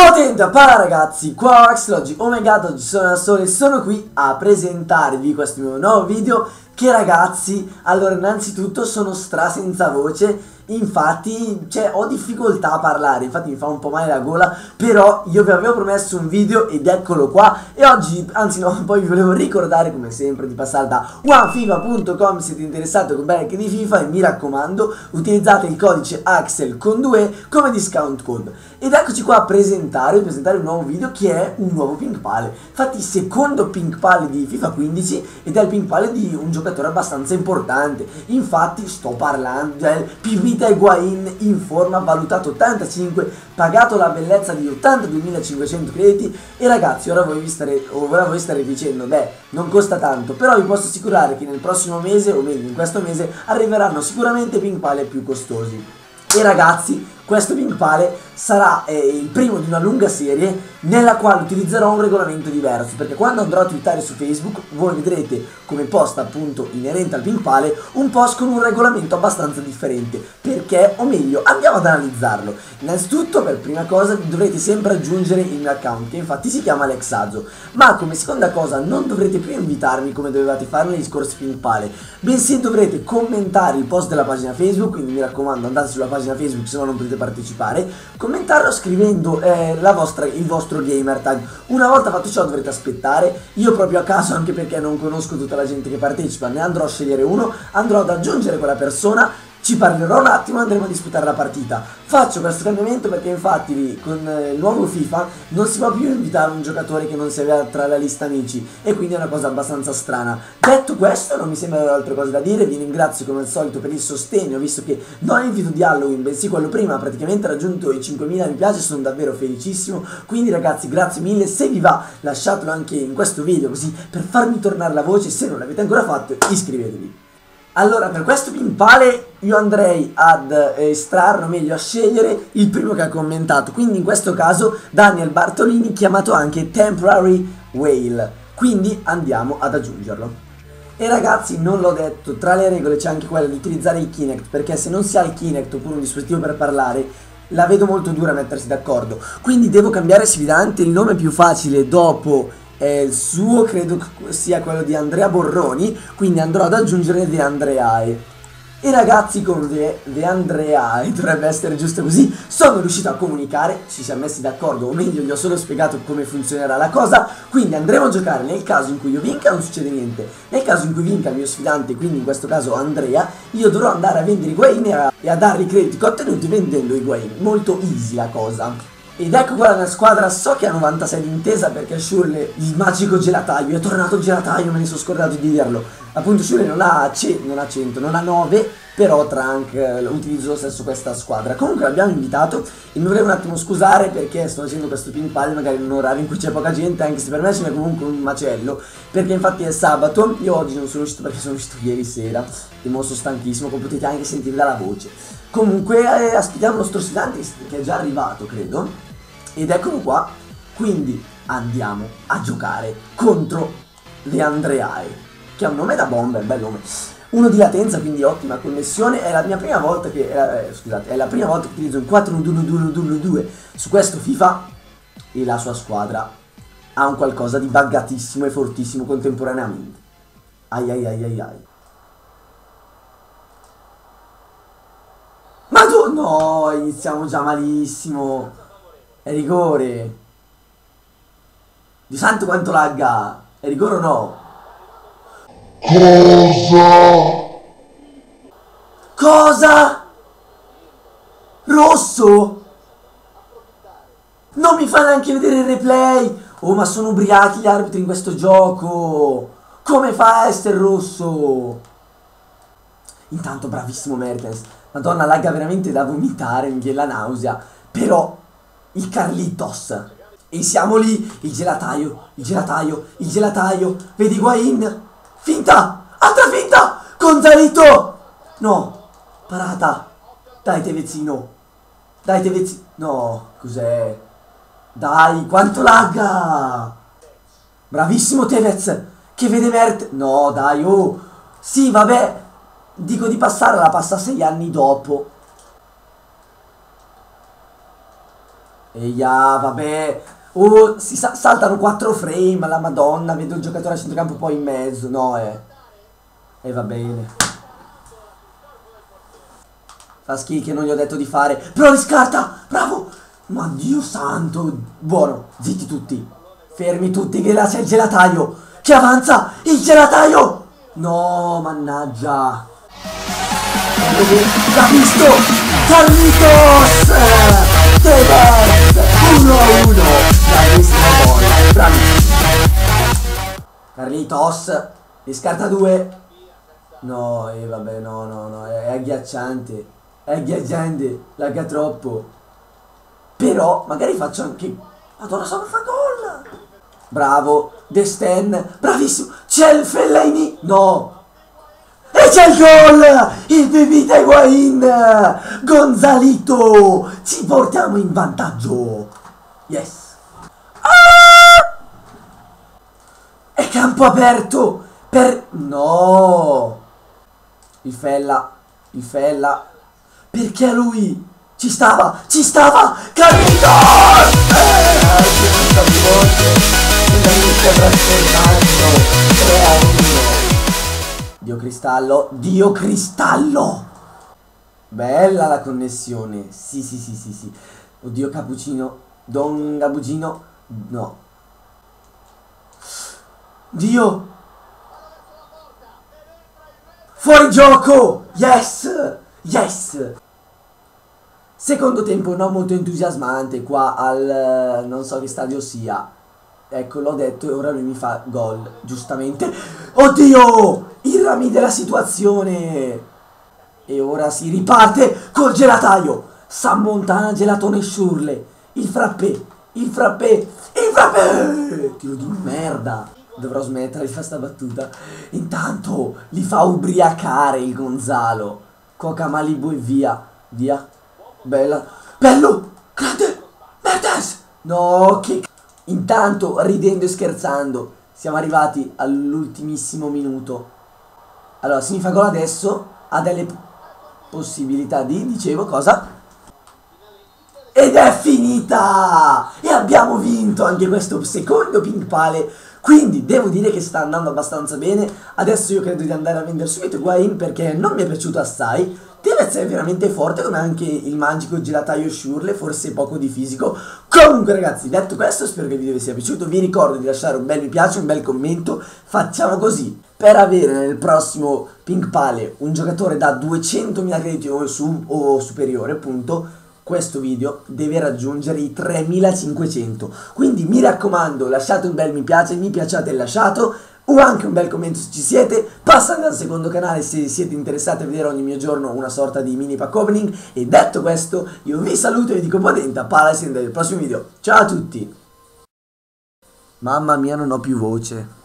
Potente para ragazzi, qua OhAxeel, oggi Omega, oggi sono da solo e sono qui a presentarvi questo mio nuovo video che ragazzi, allora innanzitutto sono senza voce, infatti cioè, ho difficoltà a parlare, infatti mi fa un po' male la gola, però io vi avevo promesso un video ed eccolo qua e oggi, anzi no, poi vi volevo ricordare come sempre di passare da onefifa.com se siete interessati a comprare anche di FIFA e mi raccomando utilizzate il codice OhAxeel con 2 come discount code. Ed eccoci qua a presentare un nuovo video che è un nuovo Pink Pally, infatti secondo Pink Pally di FIFA 15 ed è il Pink Pally di un giocatore abbastanza importante, infatti sto parlando del Pipita Higuain in forma, valutato 85, pagato la bellezza di 82.500 crediti e ragazzi ora voi starete dicendo beh non costa tanto, però vi posso assicurare che nel prossimo mese o meglio in questo mese arriveranno sicuramente Pink Pally più costosi e ragazzi questo Pink Pally sarà il primo di una lunga serie nella quale utilizzerò un regolamento diverso, perché quando andrò a twittare su Facebook voi vedrete come post appunto inerente al Pink Pally un post con un regolamento abbastanza differente, perché o meglio andiamo ad analizzarlo. Innanzitutto per prima cosa dovrete sempre aggiungere il mio account che infatti si chiama Alex Azzo, ma come seconda cosa non dovrete più invitarmi come dovevate fare negli scorsi Pink Pally, bensì dovrete commentare il post della pagina Facebook, quindi mi raccomando andate sulla pagina Facebook se no non potete partecipare, commentarlo scrivendo il vostro gamer tag. Una volta fatto ciò dovrete aspettare, io proprio a caso anche perché non conosco tutta la gente che partecipa, ne andrò a scegliere uno, andrò ad aggiungere quella persona, ci parlerò un attimo e andremo a disputare la partita. Faccio questo cambiamento perché infatti con il nuovo FIFA non si può più invitare un giocatore che non si aveva tra la lista amici e quindi è una cosa abbastanza strana. Detto questo non mi sembrano altre cose da dire, vi ringrazio come al solito per il sostegno, visto che non l'invito di Halloween bensì quello prima praticamente ha raggiunto i 5.000 mi piace, sono davvero felicissimo, quindi ragazzi grazie mille, se vi va lasciatelo anche in questo video così per farmi tornare la voce, se non l'avete ancora fatto iscrivetevi. Allora per questo Pink Pally io andrei ad estrarre, o meglio a scegliere il primo che ha commentato, quindi in questo caso Daniel Bartolini, chiamato anche Temporary Whale, quindi andiamo ad aggiungerlo. E ragazzi non l'ho detto, tra le regole c'è anche quella di utilizzare il Kinect, perché se non si ha il Kinect oppure un dispositivo per parlare la vedo molto dura a mettersi d'accordo, quindi devo cambiare sfidante, il nome più facile dopo il suo credo sia quello di Andrea Borroni, quindi andrò ad aggiungere The Andreae. E ragazzi con The Andreae, dovrebbe essere giusto così, sono riuscito a comunicare, ci siamo messi d'accordo, o meglio gli ho solo spiegato come funzionerà la cosa, quindi andremo a giocare, nel caso in cui io vinca non succede niente, nel caso in cui vinca il mio sfidante, quindi in questo caso Andrea, io dovrò andare a vendere Higuain e a dare i crediti che ho ottenuti vendendo Higuain, molto easy la cosa. Ed ecco qua la mia squadra, so che ha 96 d'intesa perché Schürrle, il magico gelataio, è tornato il gelataio, me ne sono scordato di dirlo. Appunto Schürrle non ha 100, non ha 9, però Trank utilizzo lo stesso questa squadra. Comunque l'abbiamo invitato e mi volevo un attimo scusare perché sto facendo questo Pink Pally magari in un orario in cui c'è poca gente, anche se per me ce n'è comunque un macello, perché infatti è sabato, io oggi non sono uscito perché sono uscito ieri sera e mo sono stanchissimo, come potete anche sentire dalla voce. Comunque aspettiamo lo sfidante che è già arrivato credo. Ed eccolo qua, quindi andiamo a giocare contro The Andreae, che ha un nome da bomba, è un bel nome. 1 di latenza, quindi ottima connessione, è la mia prima volta che, scusate, è la prima volta che utilizzo il 4-1-2-1-2-1-2 su questo FIFA e la sua squadra ha un qualcosa di buggatissimo e fortissimo contemporaneamente. Ai ai ai ai ai. Madonna, no, iniziamo già malissimo. È rigore. Dio santo quanto lagga. È rigore o no? Cosa? Rosso? Non mi fa neanche vedere il replay. Oh ma sono ubriachi gli arbitri in questo gioco. Come fa a essere rosso? Intanto bravissimo Mertens. Madonna lagga veramente da vomitare. Mi viene la nausea. Però il Carlitos e siamo lì, il gelataio, vedi Higuain, finta, altra finta, Gonzalito, no, parata, dai Tevezino, no, cos'è, dai, quanto lagga, bravissimo Tevez, che vede Mertens, no dai, oh, sì vabbè, dico di passare, la passa 6 anni dopo. Eia, vabbè. Oh, si saltano 4 frame, la madonna, vedo il giocatore a centrocampo poi in mezzo, no, e va bene. Fa schifo che non gli ho detto di fare. Però li scarta, bravo. Ma Dio santo, buono, zitti tutti. Fermi tutti che là c'è il gelataio. Che avanza, il gelataio. No, mannaggia. L'ha visto, Carlitos! Tevez 1-1, bravissimo, buono, bravissimo Carlitos, li scarta 2. No, e vabbè, no, è agghiacciante. È agghiacciante, lagga troppo. Però, magari faccio anche... Madonna, sono fa gol. Bravo, De Sten, bravissimo. C'è il Fellaini, no. E c'è il gol! Il Pipita Higuain! Gonzalito! Ci portiamo in vantaggio! Yes! Ah! È campo aperto! Per... No! Il Fella! Perché lui? Ci stava! Carlitos! Dio cristallo! Bella la connessione. Sì. Oddio, cappuccino. Don Gabugino. No. Dio. Fuori gioco. Yes. Secondo tempo non molto entusiasmante qua al non so che stadio sia. Ecco, l'ho detto e ora lui mi fa gol, giustamente. Oddio! I rami della situazione! E ora si riparte col gelataio! Sammontana, gelatone, Schürrle! Il frappè! Tiro di merda! Dovrò smettere di fare sta battuta. Intanto li fa ubriacare il Gonzalo. Coca Malibu e via. Bella. Bello! Grande! Mertens! No, che... Intanto, ridendo e scherzando, siamo arrivati all'ultimissimo minuto. Allora, se mi fa gol adesso, ha delle possibilità di, dicevo, cosa? Ed è finita! E abbiamo vinto anche questo secondo Pink Pally. Quindi, devo dire che sta andando abbastanza bene. Adesso io credo di andare a vendere subito Higuain perché non mi è piaciuto assai. Tevez è veramente forte, come anche il magico gelataio Schürrle, forse poco di fisico. Comunque ragazzi, detto questo, spero che il video vi sia piaciuto. Vi ricordo di lasciare un bel mi piace, un bel commento. Facciamo così, per avere nel prossimo Pink Pally un giocatore da 200.000 crediti o superiore, appunto, questo video deve raggiungere i 3.500. Quindi mi raccomando, lasciate un bel mi piace, mi piacciate il lasciato, o anche un bel commento se ci siete, passate al secondo canale se siete interessati a vedere ogni mio giorno una sorta di mini pack opening. E detto questo, io vi saluto e vi dico potente a Palace nel prossimo video. Ciao a tutti! Mamma mia, non ho più voce.